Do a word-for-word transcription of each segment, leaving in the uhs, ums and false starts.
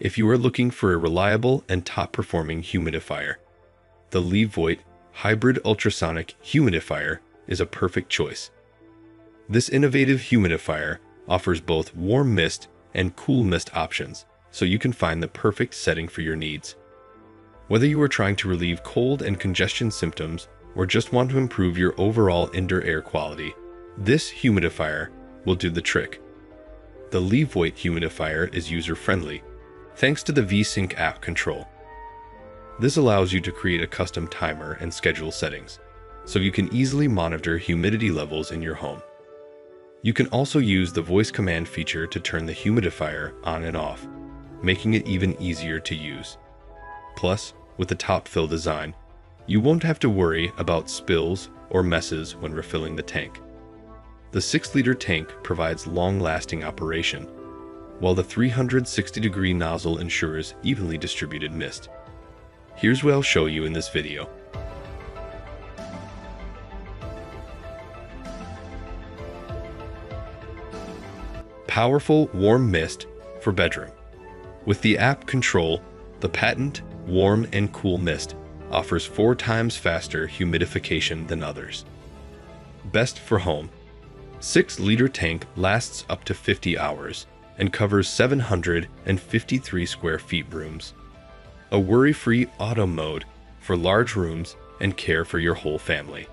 if you are looking for a reliable and top-performing humidifier. The Levoit Hybrid Ultrasonic Humidifier is a perfect choice. This innovative humidifier offers both warm mist and cool mist options, so you can find the perfect setting for your needs. Whether you are trying to relieve cold and congestion symptoms or just want to improve your overall indoor air quality, this humidifier will do the trick. The Levoit humidifier is user-friendly, thanks to the VeSync app control. This allows you to create a custom timer and schedule settings, so you can easily monitor humidity levels in your home. You can also use the voice command feature to turn the humidifier on and off, making it even easier to use. Plus, with the top fill design, you won't have to worry about spills or messes when refilling the tank. The six liter tank provides long-lasting operation, while the three hundred sixty degree nozzle ensures evenly distributed mist. Here's what I'll show you in this video. Powerful warm mist for bedroom. With the app control, the patent warm and cool mist offers four times faster humidification than others. Best for home. six liter tank lasts up to fifty hours and covers seven hundred fifty-three square feet rooms. A worry-free auto mode for large rooms and care for your whole family.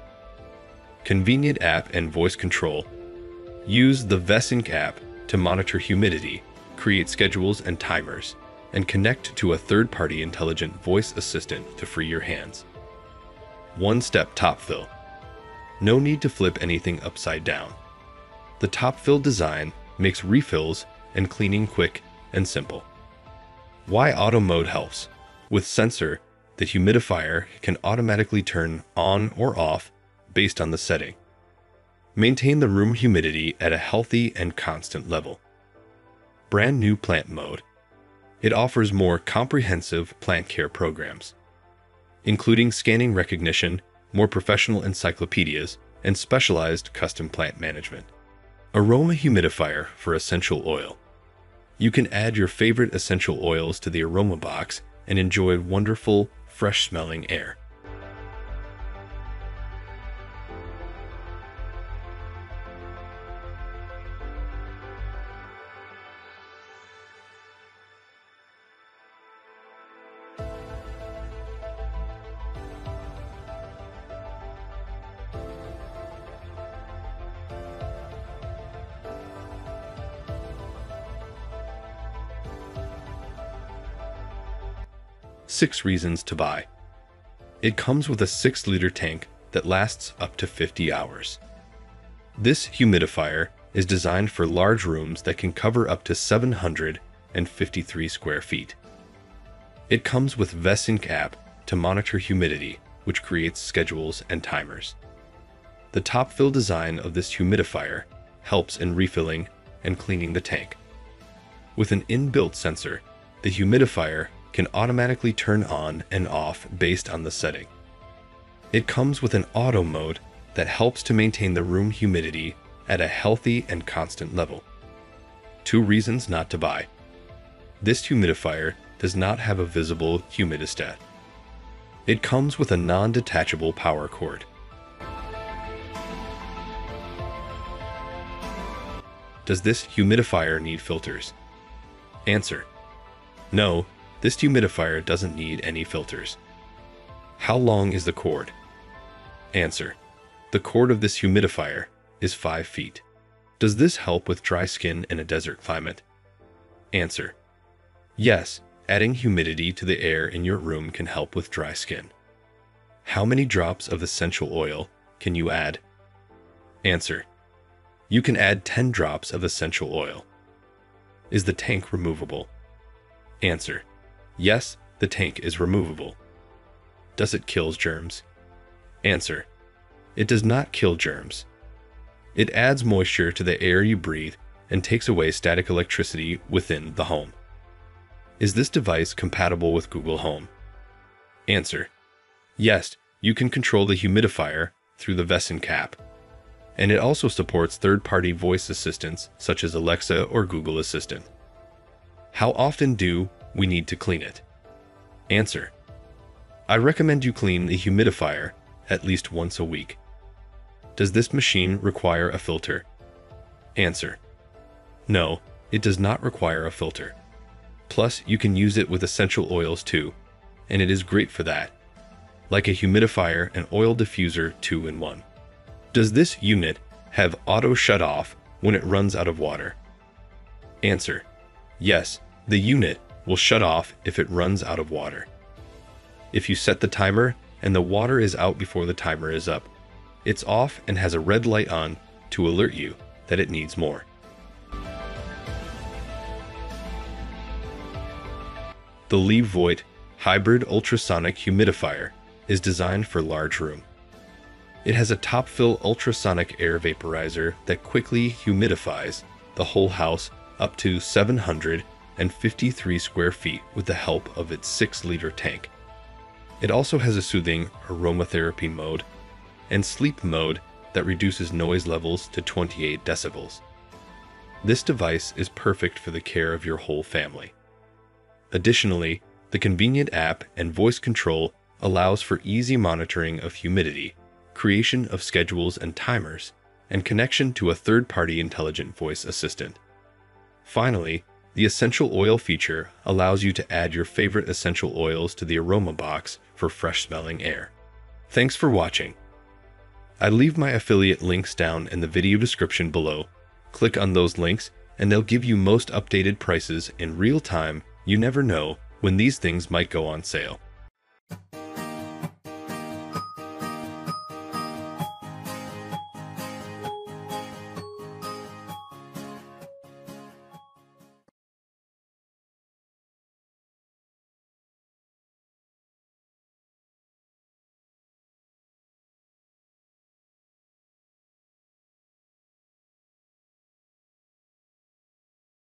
Convenient app and voice control. Use the VeSync app to monitor humidity, create schedules and timers, and connect to a third-party intelligent voice assistant to free your hands. One-step top fill. No need to flip anything upside down. The top fill design makes refills and cleaning quick and simple. Why auto mode helps? With sensor, the humidifier can automatically turn on or off based on the setting. Maintain the room humidity at a healthy and constant level. Brand new plant mode. It offers more comprehensive plant care programs, including scanning recognition, more professional encyclopedias, and specialized custom plant management. Aroma humidifier for essential oil. You can add your favorite essential oils to the aroma box and enjoy wonderful, fresh-smelling air. Six reasons to buy. It comes with a six liter tank that lasts up to fifty hours. This humidifier is designed for large rooms that can cover up to seven hundred fifty-three square feet. It comes with VeSync app to monitor humidity, which creates schedules and timers. The top fill design of this humidifier helps in refilling and cleaning the tank. With an inbuilt sensor, the humidifier can automatically turn on and off based on the setting. It comes with an auto mode that helps to maintain the room humidity at a healthy and constant level. Two reasons not to buy. This humidifier does not have a visible humidistat. It comes with a non-detachable power cord. Does this humidifier need filters? Answer: no. This humidifier doesn't need any filters. How long is the cord? Answer: the cord of this humidifier is five feet. Does this help with dry skin in a desert climate? Answer: yes, adding humidity to the air in your room can help with dry skin. How many drops of essential oil can you add? Answer: you can add ten drops of essential oil. Is the tank removable? Answer: yes, the tank is removable. Does it kill germs? Answer: it does not kill germs. It adds moisture to the air you breathe and takes away static electricity within the home. Is this device compatible with Google Home? Answer: yes, you can control the humidifier through the VeSync app. And it also supports third-party voice assistants such as Alexa or Google Assistant. How often do we need to clean it. Answer: I recommend you clean the humidifier at least once a week. Does this machine require a filter? Answer: No, it does not require a filter. Plus, you can use it with essential oils too, and it is great for that. Like a humidifier and oil diffuser two in one. Does this unit have auto shut off when it runs out of water? Answer: Yes, the unit will shut off if it runs out of water. If you set the timer and the water is out before the timer is up, it's off and has a red light on to alert you that it needs more. The Levoit Hybrid Ultrasonic Humidifier is designed for large room. It has a top-fill ultrasonic air vaporizer that quickly humidifies the whole house up to seven hundred fifty-three square feet with the help of its six liter tank. It also has a soothing aromatherapy mode and sleep mode that reduces noise levels to twenty-eight decibels. This device is perfect for the care of your whole family. Additionally, the convenient app and voice control allows for easy monitoring of humidity, creation of schedules and timers, and connection to a third-party intelligent voice assistant. Finally, the essential oil feature allows you to add your favorite essential oils to the aroma box for fresh-smelling air. Thanks for watching. I leave my affiliate links down in the video description below. Click on those links and they'll give you most updated prices in real time. You never know when these things might go on sale.